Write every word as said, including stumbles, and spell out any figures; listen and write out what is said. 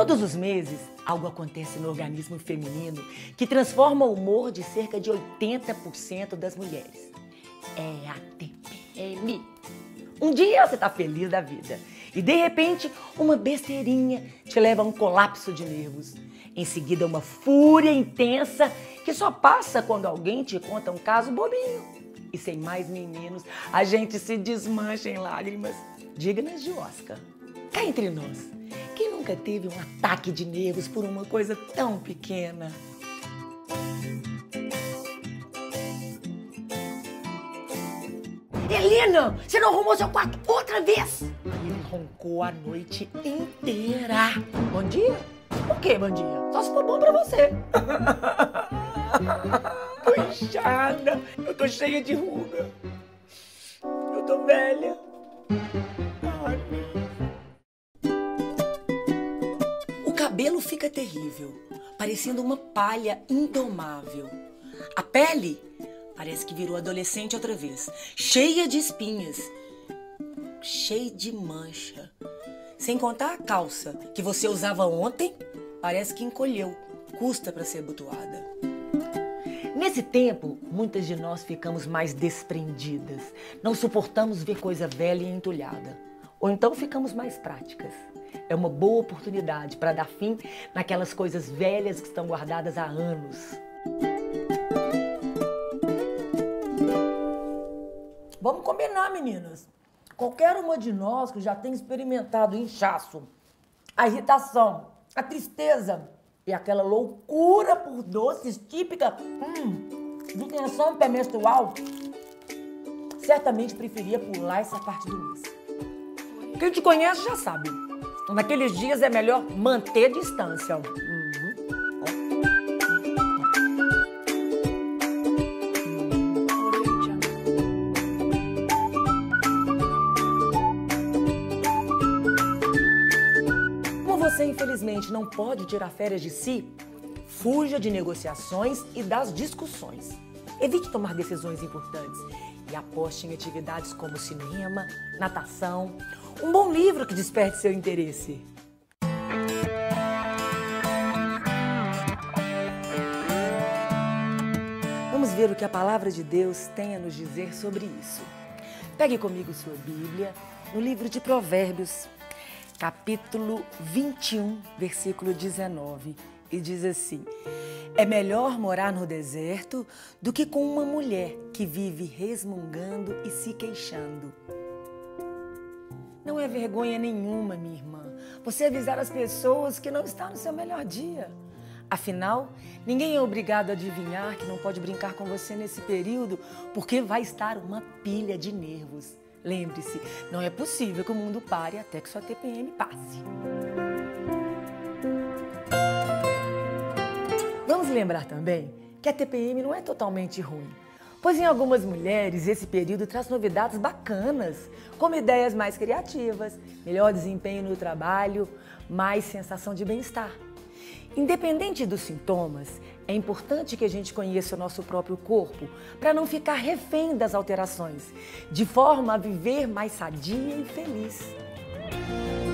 Todos os meses, algo acontece no organismo feminino que transforma o humor de cerca de oitenta por cento das mulheres. É a T P M. Um dia você tá feliz da vida e, de repente, uma besteirinha te leva a um colapso de nervos. Em seguida, uma fúria intensa que só passa quando alguém te conta um caso bobinho. E sem mais nem menos, a gente se desmancha em lágrimas dignas de Oscar. Cá entre nós, quem nunca teve um ataque de nervos por uma coisa tão pequena? Helena, você não arrumou seu quarto outra vez? Ele roncou a noite inteira. Bom dia? Por que bom dia? Só se for bom pra você. Tô inchada, eu tô cheia de ruga. Eu tô velha. O cabelo fica terrível, parecendo uma palha indomável. A pele parece que virou adolescente outra vez, cheia de espinhas, cheia de mancha. Sem contar a calça que você usava ontem, parece que encolheu, custa pra ser abotoada. Nesse tempo, muitas de nós ficamos mais desprendidas, não suportamos ver coisa velha e entulhada, ou então ficamos mais práticas. É uma boa oportunidade para dar fim naquelas coisas velhas que estão guardadas há anos. Vamos combinar, meninas. Qualquer uma de nós que já tenha experimentado o inchaço, a irritação, a tristeza e aquela loucura por doces típica hum, de tensão pré-menstrual, certamente preferia pular essa parte do mês. Quem te conhece já sabe. Naqueles dias é melhor manter distância. Você, infelizmente, não pode tirar férias de si, fuja de negociações e das discussões. Evite tomar decisões importantes e aposte em atividades como cinema, natação, um bom livro que desperte seu interesse. Vamos ver o que a palavra de Deus tem a nos dizer sobre isso. Pegue comigo sua Bíblia no livro de Provérbios, capítulo vinte e um, versículo dezenove, e diz assim: é melhor morar no deserto do que com uma mulher que vive resmungando e se queixando. Não é vergonha nenhuma, minha irmã, você avisar as pessoas que não está no seu melhor dia. Afinal, ninguém é obrigado a adivinhar que não pode brincar com você nesse período, porque vai estar uma pilha de nervos. Lembre-se, não é possível que o mundo pare até que sua T P M passe. Vamos lembrar também que a T P M não é totalmente ruim, pois em algumas mulheres esse período traz novidades bacanas, como ideias mais criativas, melhor desempenho no trabalho, mais sensação de bem-estar. Independente dos sintomas, é importante que a gente conheça o nosso próprio corpo para não ficar refém das alterações, de forma a viver mais sadia e feliz.